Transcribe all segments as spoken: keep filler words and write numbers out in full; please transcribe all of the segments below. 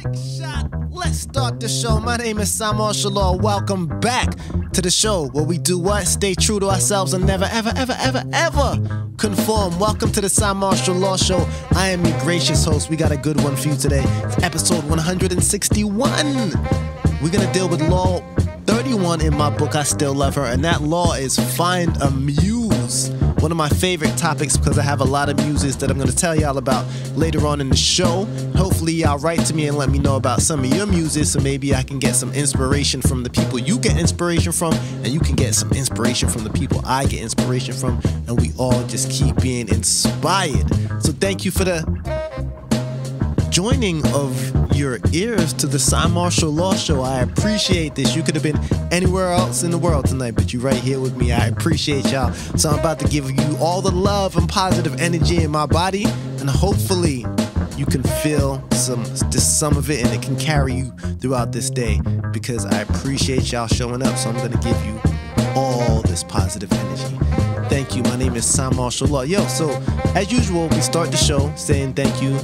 Shot. Let's start the show. My name is Cymarshall Law. Welcome back to the show where we do what? Stay true to ourselves and never, ever, ever, ever, ever conform. Welcome to the Cymarshall Law Show. I am your gracious host. We got a good one for you today. It's episode one hundred sixty-one. We're gonna deal with law thirty-one in my book, I Still Love Her, and that law is find a muse. One of my favorite topics because I have a lot of muses that I'm going to tell y'all about later on in the show. Hopefully y'all write to me and let me know about some of your muses so maybe I can get some inspiration from the people you get inspiration from, and you can get some inspiration from the people I get inspiration from, and we all just keep being inspired. So thank you for the joining of your ears to the Cymarshall Law Show. I appreciate this. You could have been anywhere else in the world tonight, but you're right here with me. I appreciate y'all. So I'm about to give you all the love and positive energy in my body, and hopefully you can feel some just some of it and it can carry you throughout this day, because I appreciate y'all showing up. So I'm going to give you all this positive energy. Thank you. My name is Cymarshall Law. Yo, so as usual, we start the show saying thank you.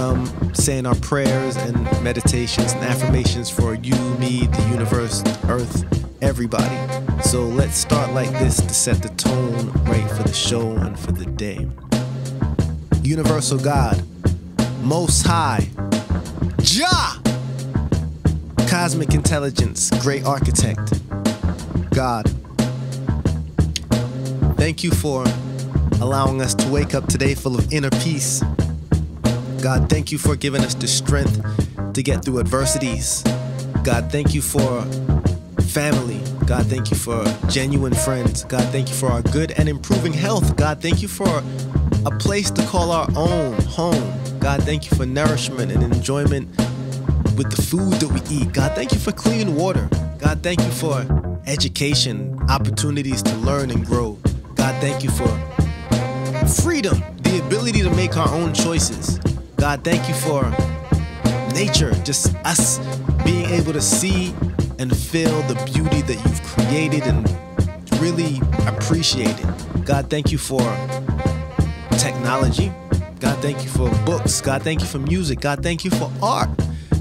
Um, saying our prayers and meditations and affirmations for you, me, the universe, earth, everybody. So let's start like this to set the tone right for the show and for the day. Universal God, Most High, Jah, Cosmic Intelligence, Great Architect, God, thank you for allowing us to wake up today full of inner peace. God, thank you for giving us the strength to get through adversities. God, thank you for family. God, thank you for genuine friends. God, thank you for our good and improving health. God, thank you for a place to call our own home. God, thank you for nourishment and enjoyment with the food that we eat. God, thank you for clean water. God, thank you for education, opportunities to learn and grow. God, thank you for freedom, the ability to make our own choices. God, thank you for nature, just us being able to see and feel the beauty that you've created and really appreciate it. God, thank you for technology. God, thank you for books. God, thank you for music. God, thank you for art.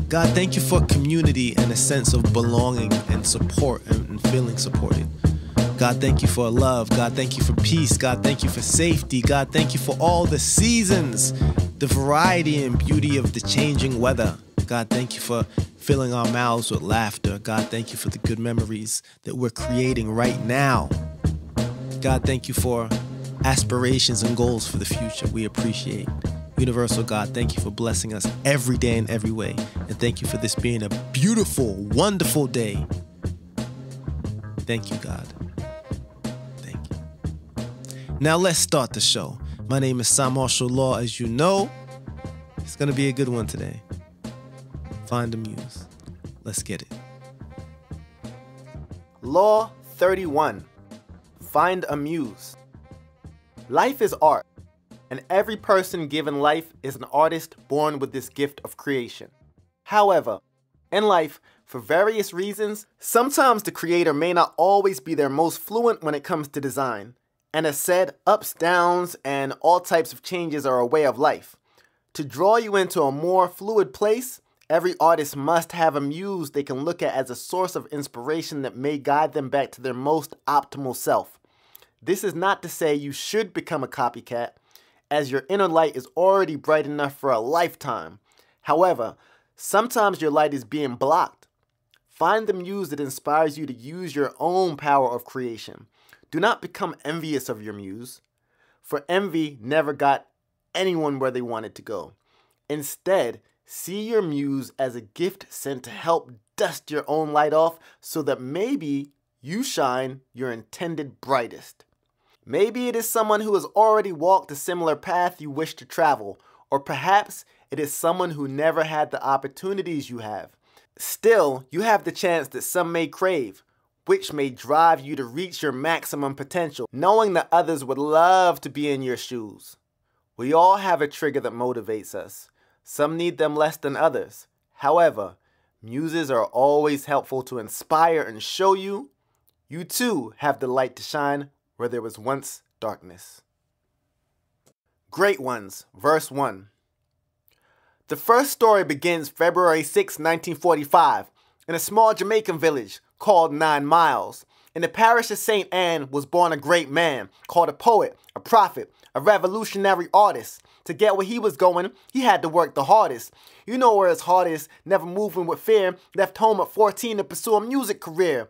God, thank you for community and a sense of belonging and support and feeling supported. God, thank you for love. God, thank you for peace. God, thank you for safety. God, thank you for all the seasons, the variety and beauty of the changing weather. God, thank you for filling our mouths with laughter. God, thank you for the good memories that we're creating right now. God, thank you for aspirations and goals for the future. We appreciate. Universal God, thank you for blessing us every day in every way. And thank you for this being a beautiful, wonderful day. Thank you, God. Thank you. Now let's start the show. My name is Cymarshall Law, as you know. It's going to be a good one today. Find a muse. Let's get it. Law thirty-one. Find a muse. Life is art, and every person given life is an artist born with this gift of creation. However, in life, for various reasons, sometimes the creator may not always be their most fluent when it comes to design. And as said, ups, downs, and all types of changes are a way of life. To draw you into a more fluid place, every artist must have a muse they can look at as a source of inspiration that may guide them back to their most optimal self. This is not to say you should become a copycat, as your inner light is already bright enough for a lifetime. However, sometimes your light is being blocked. Find the muse that inspires you to use your own power of creation. Do not become envious of your muse, for envy never got anyone where they wanted to go. Instead, see your muse as a gift sent to help dust your own light off so that maybe you shine your intended brightest. Maybe it is someone who has already walked a similar path you wish to travel, or perhaps it is someone who never had the opportunities you have. Still, you have the chance that some may crave, which may drive you to reach your maximum potential, knowing that others would love to be in your shoes. We all have a trigger that motivates us. Some need them less than others. However, muses are always helpful to inspire and show you you too have the light to shine where there was once darkness. Great Ones, verse one. The first story begins February sixth, nineteen forty-five, in a small Jamaican village called Nine Miles. In the parish of Saint Anne was born a great man called a poet, a prophet, a revolutionary artist. To get where he was going, he had to work the hardest. You know where his heart is, never moving with fear, left home at fourteen to pursue a music career.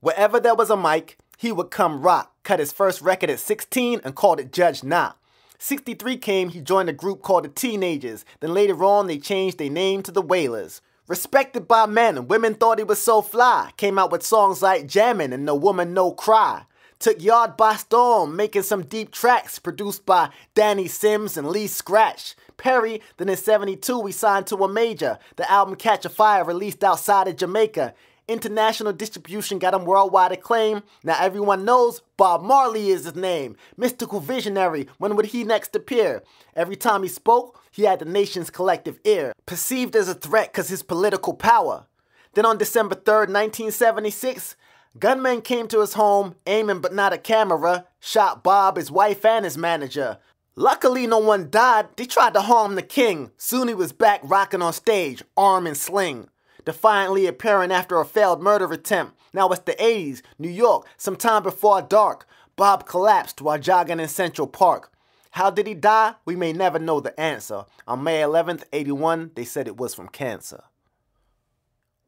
Wherever there was a mic, he would come rock, cut his first record at sixteen and called it Judge Knott. sixty-three came, he joined a group called the Teenagers, then later on they changed their name to the Wailers. Respected by men and women thought he was so fly, came out with songs like Jammin' and No Woman No Cry. Took Yard by storm, making some deep tracks produced by Danny Sims and Lee Scratch Perry. Then in seventy-two he signed to a major. The album Catch a Fire released outside of Jamaica. International distribution got him worldwide acclaim. Now everyone knows Bob Marley is his name. Mystical visionary, when would he next appear? Every time he spoke, he had the nation's collective ear. Perceived as a threat because his political power. Then on December third, nineteen seventy-six, gunmen came to his home, aiming but not a camera, shot Bob, his wife, and his manager. Luckily no one died, they tried to harm the king. Soon he was back rocking on stage, arm and sling. Defiantly appearing after a failed murder attempt. Now it's the eighties, New York, sometime before dark. Bob collapsed while jogging in Central Park. How did he die? We may never know the answer. On May eleventh, eighty-one, they said it was from cancer.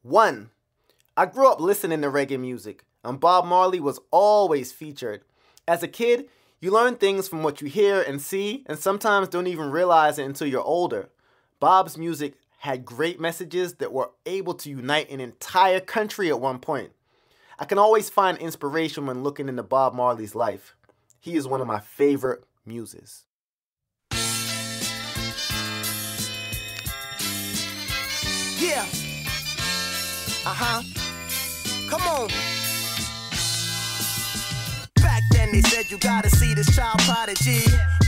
one. I grew up listening to reggae music, and Bob Marley was always featured. As a kid, you learn things from what you hear and see, and sometimes don't even realize it until you're older. Bob's music had great messages that were able to unite an entire country at one point. I can always find inspiration when looking into Bob Marley's life. He is one of my favorite muses. Yeah. Uh-huh. Come on. Back then they said you gotta see this child prodigy.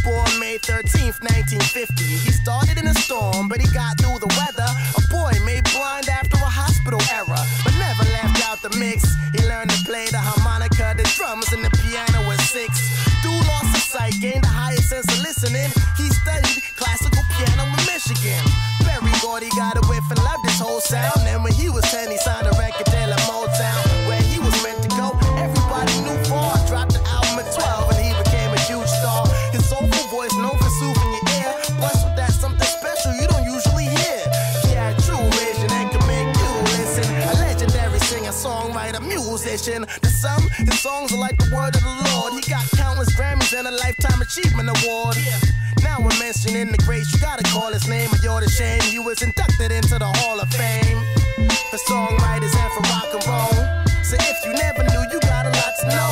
Born May thirteenth, nineteen fifty. He started in a storm, but he got through the weather. A boy made blind after a hospital error, but never left out the mix. He learned to play the harmonica, the drums, and the piano at six. Dude lost his sight, gained a higher sense of listening. He studied classical piano in Michigan. Very bored, he got a whiff and loved his whole sound. And when he was ten, he signed a record deal at Motown, where he was meant to go. Everybody knew for. Dropped the album at twelve, and he became a huge star. His soul voice, no pursuit in your ear. What's with that something special you don't usually hear? Yeah, true vision that can make you listen. A legendary singer, songwriter, musician. To some, his songs are like the word of the Lord. He got countless Grammys and a Lifetime Achievement Award. Yeah. Now we're mentioning the greats, you gotta call his name or you're the shame. He was inducted into the Hall of Fame for songwriters and for rock and roll. So if you never knew, you got a lot to know.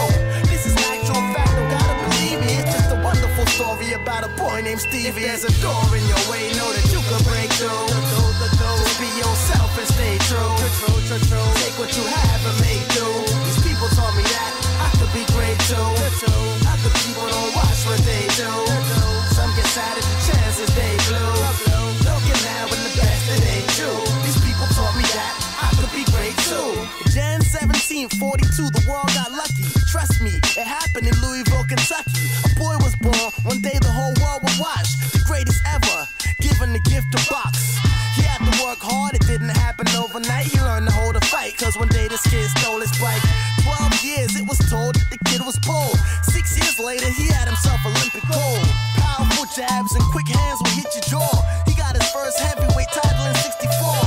This is actual fact, don't gotta believe me. It's just a wonderful story about a boy named Stevie. If there's a door in your way, know that you can break through. Just be yourself and stay true. Take what you have and make do. These people taught me that I could be great too. Other people don't watch what they do. Some get sad at the chances they blew. Looking now in the best that they do. These people taught me that I could be great too. January seventeenth, forty-two, the world got lucky. Trust me, it happened in Louisville, Kentucky. A boy was born, one day the whole world would watch. The greatest ever, given the gift of box. He had to work hard, it didn't happen overnight. He learned to hold a fight, cause one day this kid stole his bike. Twelve years, it was told that the kid was poor. Six years later, he had himself Olympic gold. Powerful jabs and quick hands will hit your jaw. He got his first heavyweight title in sixty-four.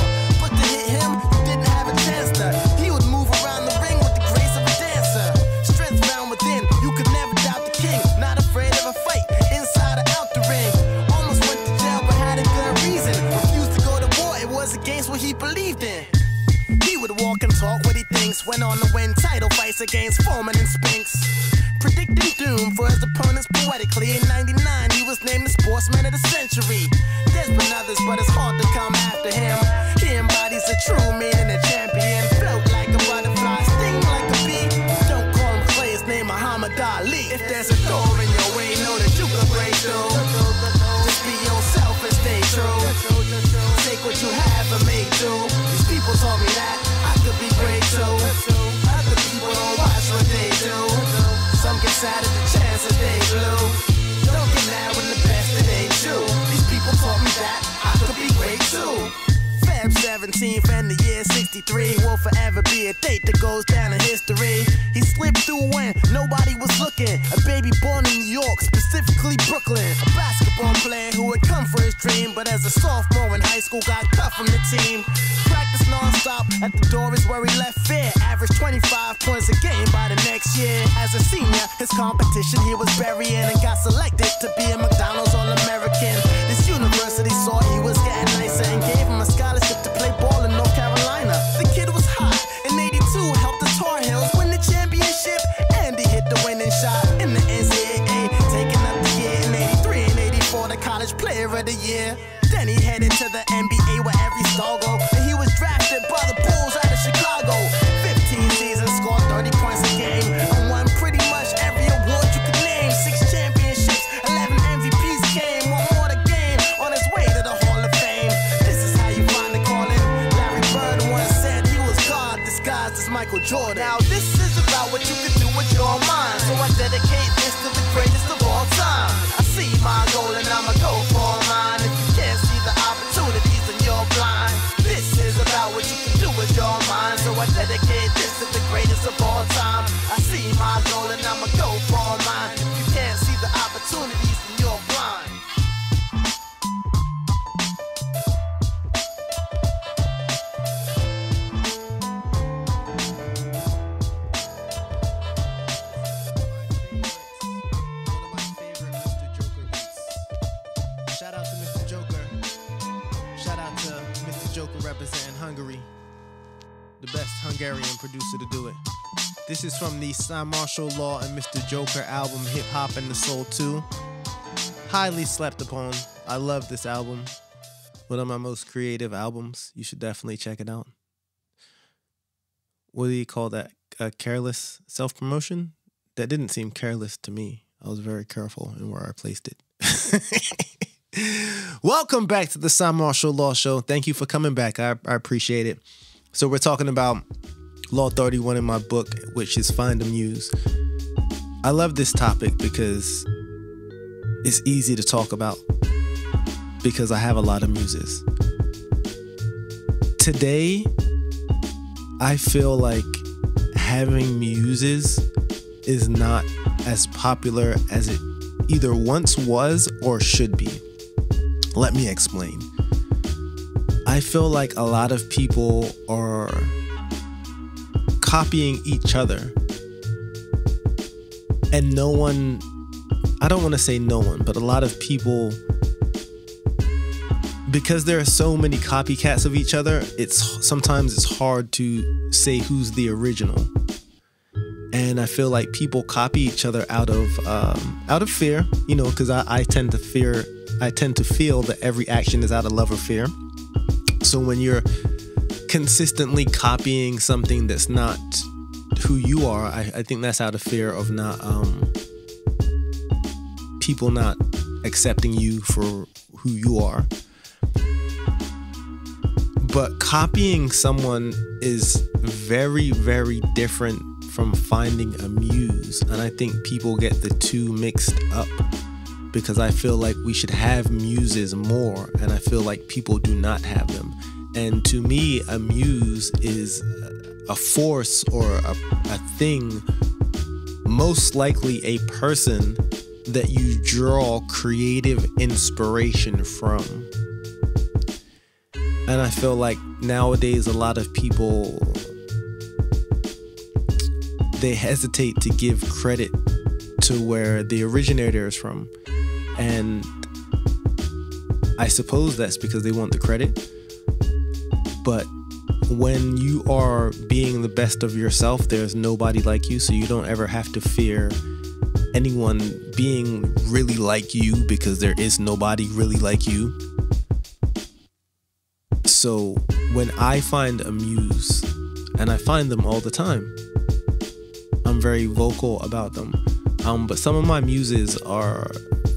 But to hit him, you didn't have a chance to. He would move around the ring with the grace of a dancer. Strength found within, you could never doubt the king. Not afraid of a fight, inside or out the ring. Almost went to jail but had a good reason. Refused to go to war, it was against what he believed in. He would walk and talk what he thinks. Went on to win title fights against Foreman and Spinks. Predicting doom for his opponents poetically. In ninety-nine he was named the sportsman of the century. There's been others but it's hard to come after him. He embodies a true meaning and champion. Felt like a butterfly, sting like a bee. Don't call him Clay, his name Muhammad Ali. If there's a door in your way, know that you can break through. Just be yourself and stay true. Take what you have and make do. These people taught me that I could be great too. Other people don't watch what they do. Some get sad at the chances they blew. Don't get mad when the best that they do. These people taught me that I could be great. machine from the year sixty-three will forever be a date that goes down in history. He slipped through when nobody was looking. A baby born in New York, specifically Brooklyn. A basketball player who had come for his dream, but as a sophomore in high school got cut from the team. Practice non-stop at the door is where he left fair. Averaged twenty-five points a game by the next year. As a senior, his competition he was burying and got selected to be a McDonald's All-American. This university saw he was getting nicer and gave him a scholarship to play ball in North Carolina. The kid was hot. In eighty-two, helped the Tar Heels win the championship, and he hit the winning shot in the N C A A, taking up the year in eighty-three and eighty-four, the college player of the year. Then he headed to the N B A where every star go, and he was drafted by the Bulls out of Chicago. fifteen seasons, scored thirty points a game, and won pretty much every award you could name. Six championships, eleven M V Ps came, one more to gain on his way to the Hall of Fame. This is how you find the calling. Larry Bird once said he was God disguised as Michael Jordan. Now this is about what you can do with your mind, so I dedicate this to the greatest of all time. I see my goal and I'ma go for mine. Dedicate this to the greatest of all time. I see my goal and I'ma go for mine. You can't see the opportunities in your blind. One of my favorite Mister Joker beats. Shout out to Mister Joker. Shout out to Mister Joker representing Hungary. The best Hungarian producer to do it. This is from the Cymarshall Law and Mister Joker album Hip Hop and the Soul two. Highly slept upon. I love this album. One of my most creative albums. You should definitely check it out. What do you call that? A careless self-promotion? That didn't seem careless to me. I was very careful in where I placed it. Welcome back to the Cymarshall Law Show. Thank you for coming back. I, I appreciate it. So we're talking about Law thirty-one in my book, which is Find and Muse. I love this topic because it's easy to talk about because I have a lot of muses. Today, I feel like having muses is not as popular as it either once was or should be. Let me explain. I feel like a lot of people are copying each other, and no one, I don't want to say no one, but a lot of people, because there are so many copycats of each other, it's sometimes it's hard to say who's the original. And I feel like people copy each other out of um, out of fear, you know, because I, I tend to fear, I tend to feel that every action is out of love or fear. So when you're consistently copying something that's not who you are, I, I think that's out of fear of not um, people not accepting you for who you are. But copying someone is very, very different from finding a muse. And I think people get the two mixed up, because I feel like we should have muses more, and I feel like people do not have them. And to me, a muse is a force or a, a thing, most likely a person that you draw creative inspiration from. And I feel like nowadays a lot of people, they hesitate to give credit to where the originator is from. And I suppose that's because they want the credit. But when you are being the best of yourself, there's nobody like you. So you don't ever have to fear anyone being really like you, because there is nobody really like you. So when I find a muse, and I find them all the time, I'm very vocal about them. Um, but some of my muses are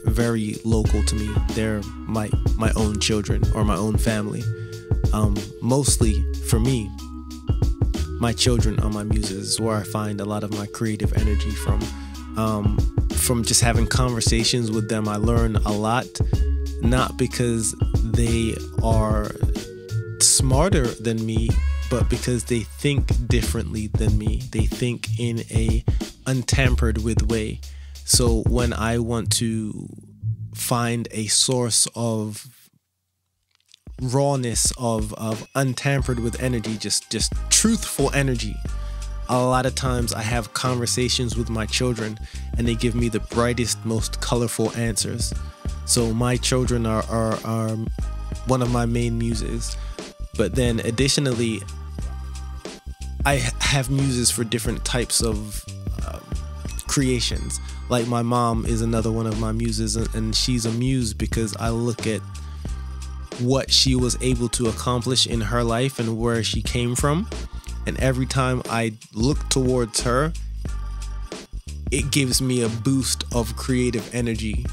very local to me. They're my my own children or my own family. Um, mostly for me, my children are my muses, is where I find a lot of my creative energy from. Um, from just having conversations with them, I learn a lot, not because they are smarter than me, but because they think differently than me. They think in a untampered with way. So when I want to find a source of rawness, of of untampered with energy, just just truthful energy, a lot of times I have conversations with my children and they give me the brightest, most colorful answers. So my children are, are, are one of my main muses. But then additionally, I have muses for different types of um, creations. Like my mom is another one of my muses, and she's a muse because I look at what she was able to accomplish in her life and where she came from. And every time I look towards her, it gives me a boost of creative energy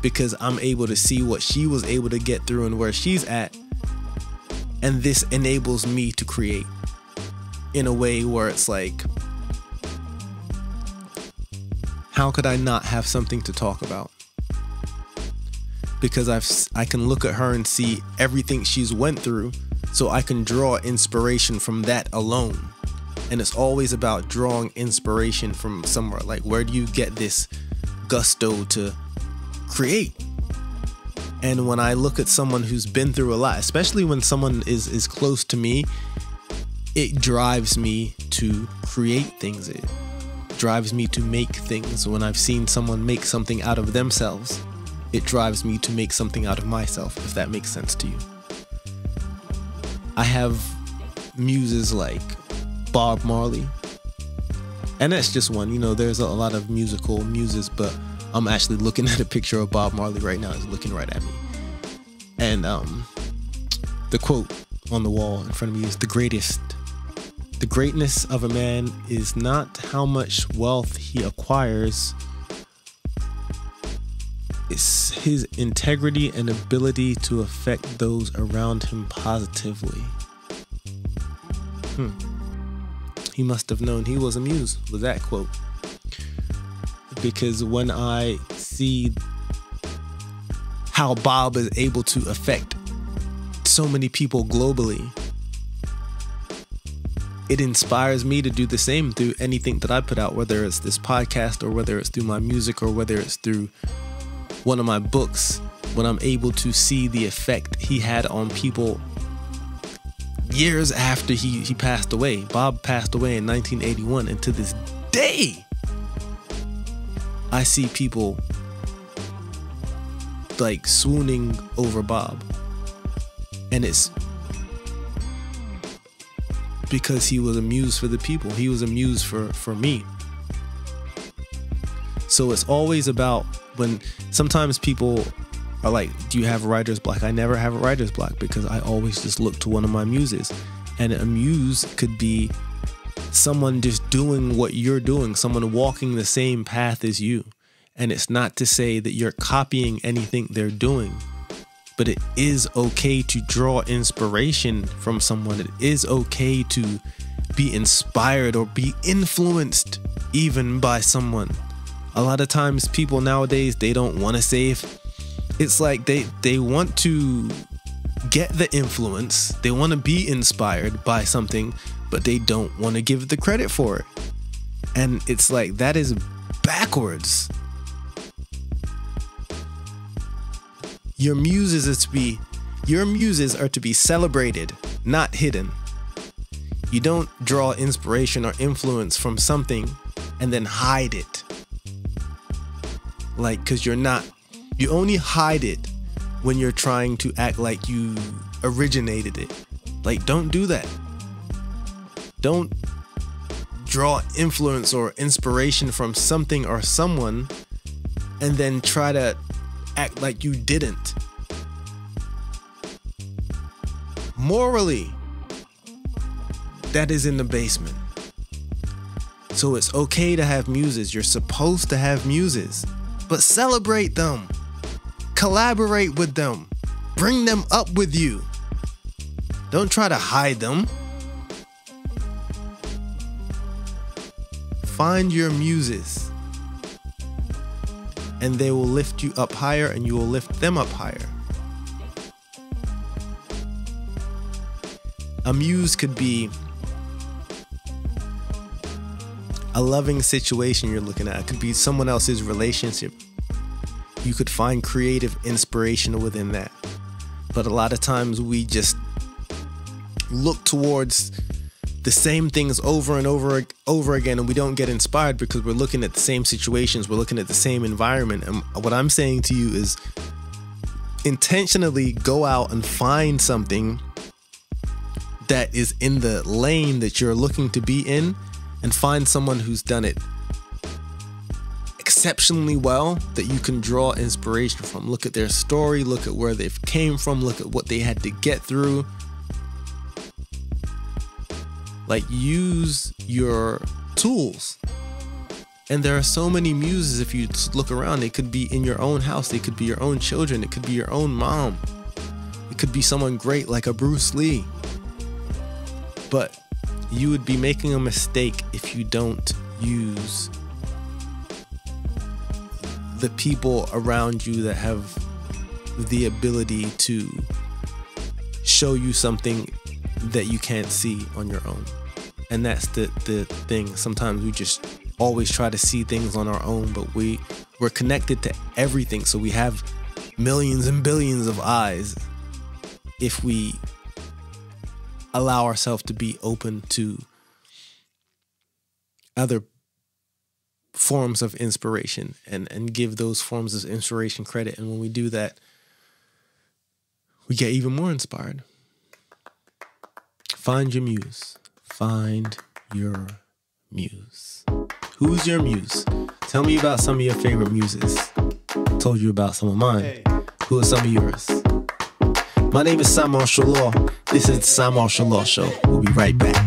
because I'm able to see what she was able to get through and where she's at. And this enables me to create in a way where it's like, how could I not have something to talk about? Because I've, I can look at her and see everything she's went through, so I can draw inspiration from that alone. And it's always about drawing inspiration from somewhere. Like, where do you get this gusto to create? And when I look at someone who's been through a lot, especially when someone is, is close to me, it drives me to create things. It drives me to make things. When I've seen someone make something out of themselves, it drives me to make something out of myself, if that makes sense to you. I have muses like Bob Marley, and that's just one. You know, there's a lot of musical muses, but I'm actually looking at a picture of Bob Marley right now. He's looking right at me. And um, the quote on the wall in front of me is, "The greatest, the greatness of a man is not how much wealth he acquires. It's his integrity and ability to affect those around him positively." Hmm. He must have known he was a muse with that quote. Because when I see how Bob is able to affect so many people globally, it inspires me to do the same through anything that I put out, whether it's this podcast or whether it's through my music or whether it's through one of my books. When I'm able to see the effect he had on people years after he, he passed away. Bob passed away in nineteen eighty-one, and to this day, I see people like swooning over Bob. And it's because he was a muse for the people. He was a muse for, for me. So it's always about, when sometimes people are like, do you have writer's block? I never have a writer's block because I always just look to one of my muses. And a muse could be someone just doing what you're doing, someone walking the same path as you. And it's not to say that you're copying anything they're doing, but it is okay to draw inspiration from someone. It is okay to be inspired or be influenced even by someone. A lot of times people nowadays, they don't want to save. It's like they, they want to get the influence. They want to be inspired by something, but they don't want to give the credit for it. And it's like, that is backwards. Your muses is to be, your muses are to be celebrated, not hidden. You don't draw inspiration or influence from something and then hide it. Like, because you're not, you only hide it when you're trying to act like you originated it. Like, don't do that. Don't draw influence or inspiration from something or someone and then try to act like you didn't. Morally, that is in the basement. So it's okay to have muses. You're supposed to have muses. But celebrate them, collaborate with them, bring them up with you. Don't try to hide them. Find your muses, and they will lift you up higher, and you will lift them up higher. A muse could be a loving situation you're looking at. It could be someone else's relationship. You could find creative inspiration within that. But a lot of times we just look towards the same things over and over over again, and we don't get inspired because we're looking at the same situations, we're looking at the same environment. And what I'm saying to you is intentionally go out and find something that is in the lane that you're looking to be in, and find someone who's done it exceptionally well that you can draw inspiration from. Look at their story, look at where they've came from, look at what they had to get through. Like, use your tools. And there are so many muses if you look around. They could be in your own house. They could be your own children. It could be your own mom. It could be someone great like a Bruce Lee. But you would be making a mistake if you don't use the people around you that have the ability to show you something that you can't see on your own. And that's the the thing. Sometimes we just always try to see things on our own, but we we're connected to everything, so we have millions and billions of eyes if we allow ourselves to be open to other forms of inspiration and and give those forms of inspiration credit. And when we do that, we get even more inspired. Find your muse. Find your muse. Who's your muse? Tell me about some of your favorite muses. Told you about some of mine. Hey. Who are some of yours? My name is Cymarshall Law. This is the Cymarshall Law Show. We'll be right back.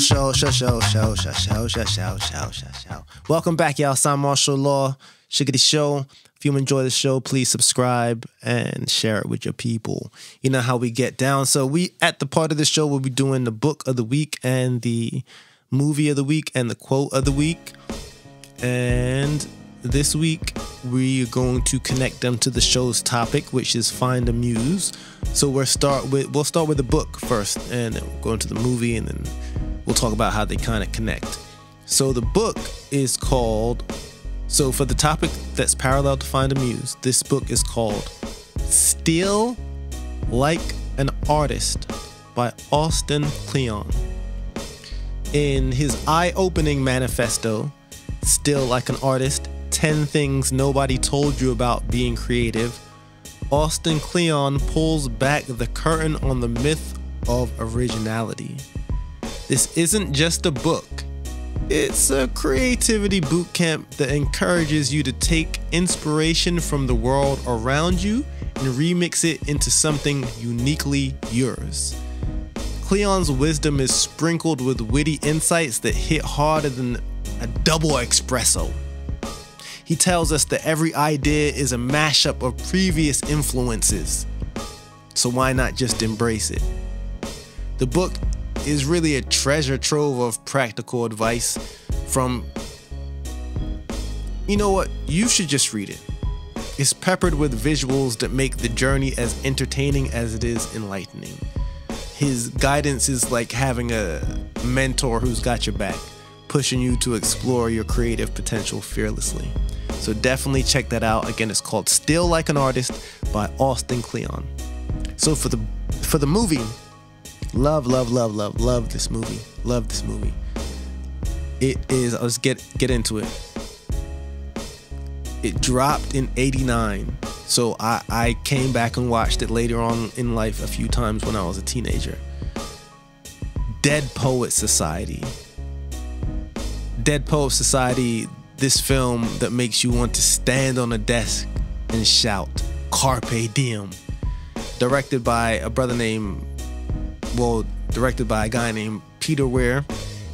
Show, show, show, show, show, show, show, show, show, show. Welcome back, y'all. Cymarshall Law, Shiggity Show. If you enjoy the show, please subscribe and share it with your people. You know how we get down. So we, at the part of the show, we'll be doing the book of the week and the movie of the week and the quote of the week. And this week, we're going to connect them to the show's topic, which is Find a Muse. So we'll start with, we'll start with the book first, and then we'll go into the movie, and then we'll talk about how they kind of connect. So the book is called, so for the topic that's parallel to Find a Muse, this book is called Steal Like an Artist by Austin Kleon. In his eye-opening manifesto, Steal Like an Artist, ten Things Nobody Told You About Being Creative, Austin Kleon pulls back the curtain on the myth of originality. This isn't just a book. It's a creativity boot camp that encourages you to take inspiration from the world around you and remix it into something uniquely yours. Kleon's wisdom is sprinkled with witty insights that hit harder than a double espresso. He tells us that every idea is a mashup of previous influences, so why not just embrace it? The book is really a treasure trove of practical advice from, you know what, you should just read it. It's peppered with visuals that make the journey as entertaining as it is enlightening. His guidance is like having a mentor who's got your back, pushing you to explore your creative potential fearlessly. So definitely check that out. Again, it's called Steal Like an Artist by Austin Kleon. So for the for the movie, love, love, love, love, love this movie. Love this movie. It is, let's get, get into it. It dropped in eighty-nine. So I, I came back and watched it later on in life a few times when I was a teenager. Dead Poets Society. Dead Poets Society, this film that makes you want to stand on a desk and shout, Carpe Diem. Directed by a brother named... Well, directed by a guy named Peter Weir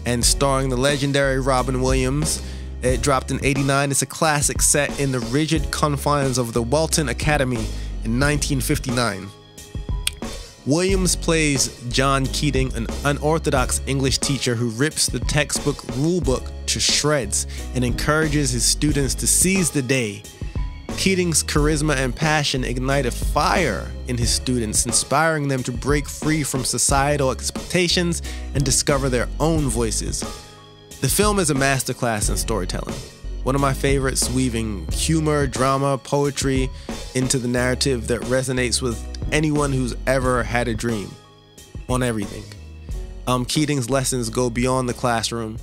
and starring the legendary Robin Williams. It dropped in eighty-nine. It's a classic set in the rigid confines of the Welton Academy in nineteen fifty-nine. Williams plays John Keating, an unorthodox English teacher who rips the textbook rulebook to shreds and encourages his students to seize the day. Keating's charisma and passion ignite a fire in his students, inspiring them to break free from societal expectations and discover their own voices. The film is a masterclass in storytelling. One of my favorites, weaving humor, drama, poetry into the narrative that resonates with anyone who's ever had a dream on everything. Um, Keating's lessons go beyond the classroom,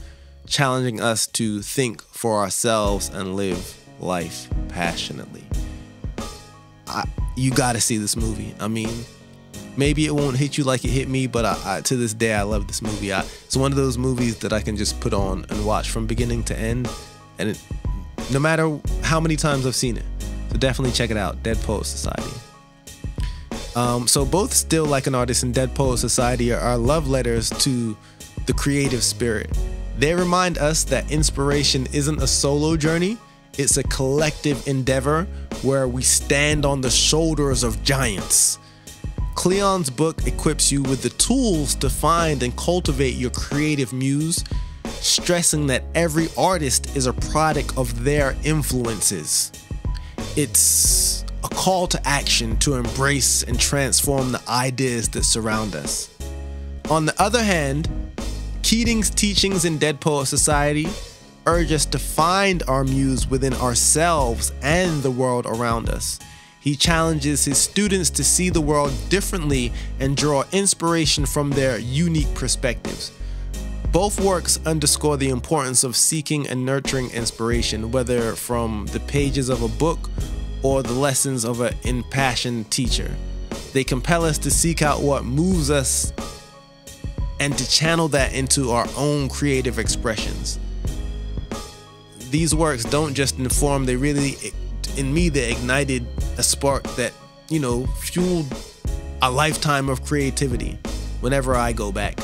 challenging us to think for ourselves and live life passionately. I, you gotta see this movie. I mean, maybe it won't hit you like it hit me, but I, I, to this day, I love this movie. I, it's one of those movies that I can just put on and watch from beginning to end, and it, no matter how many times I've seen it. So definitely check it out, Dead Poets Society. Um, so both Still Like an Artist and Dead Poets Society are, are love letters to the creative spirit. They remind us that inspiration isn't a solo journey. It's a collective endeavor where we stand on the shoulders of giants. Kleon's book equips you with the tools to find and cultivate your creative muse, stressing that every artist is a product of their influences. It's a call to action to embrace and transform the ideas that surround us. On the other hand, Keating's teachings in Dead Poets Society urge us to find our muse within ourselves and the world around us. He challenges his students to see the world differently and draw inspiration from their unique perspectives. Both works underscore the importance of seeking and nurturing inspiration, whether from the pages of a book or the lessons of an impassioned teacher. They compel us to seek out what moves us and to channel that into our own creative expressions. These works don't just inform, they really, in me, they ignited a spark that, you know, fueled a lifetime of creativity whenever I go back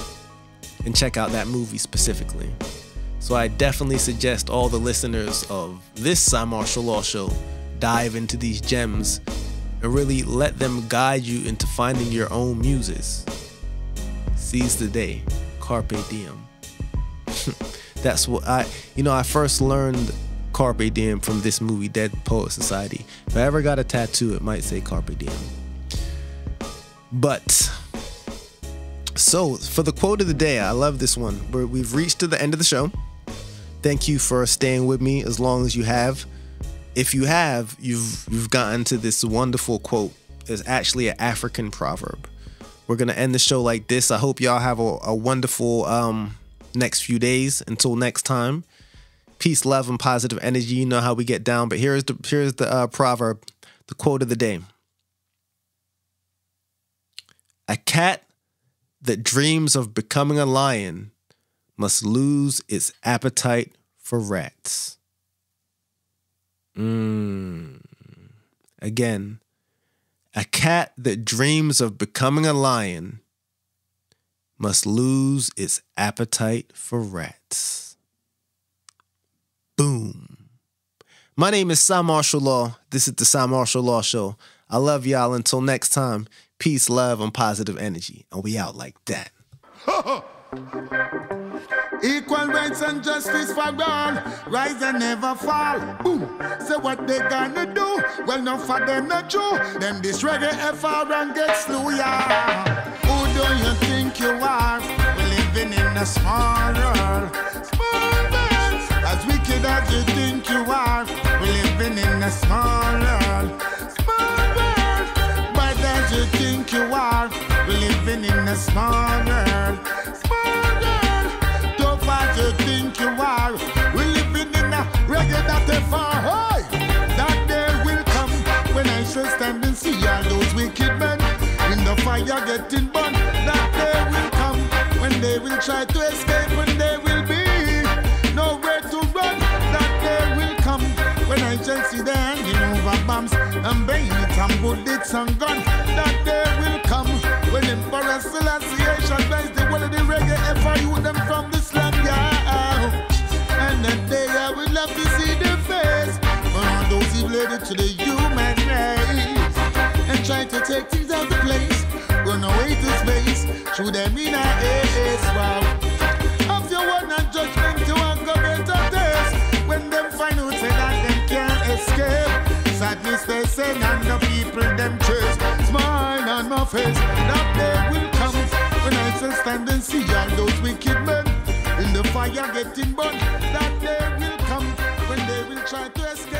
and check out that movie specifically. So I definitely suggest all the listeners of this Cymarshall Law Show dive into these gems and really let them guide you into finding your own muses. Seize the day. Carpe diem. That's what I, you know, I first learned Carpe Diem from this movie, Dead Poets Society. If I ever got a tattoo, it might say Carpe Diem. But, so, for the quote of the day, I love this one. We're, we've reached to the end of the show. Thank you for staying with me as long as you have. If you have, you've, you've gotten to this wonderful quote. It's actually an African proverb. We're going to end the show like this. I hope y'all have a, a wonderful... Um, next few days. Until next time, peace, love, and positive energy. You know how we get down, but here's the here's the uh, proverb, the quote of the day. A cat that dreams of becoming a lion must lose its appetite for rats. Mm. Again, a cat that dreams of becoming a lion must lose its appetite for rats. Boom. My name is Cymarshall Law. This is the Cymarshall Law Show. I love y'all. Until next time, peace, love, and positive energy. And we out like that. Equal rights and justice for all. Rise and never fall. Boom. So what they gonna do? Well, no for them not true. Them this reggae F R and get slew, yeah. Who do you think you are? Living in a small world. Small world. As wicked as you think you are. Living in a small world. Small world. But as you think you are. Living in a small world. You think you are, we living in a reggae that they far high. That day will come when I shall stand and see all those wicked men in the fire getting burned. That day will come when they will try to escape, when they will be nowhere to run. That day will come when I shall see them hanging over bombs and bayonets and bullets and guns. That day will come when the forest association rise the world of the reggae and fire you them from the slum. And that day I will love to see the face for all those who related to the human race and try to take things out of place, run away to space, through them in a ace. Wow. After one and judgment to a better days, when them find out say that them can't escape, sadness they sing and the people them chase, smile on my face. That day will come when I shall stand and see all those wicked men in the fire getting burned. That day will come when they will try to escape.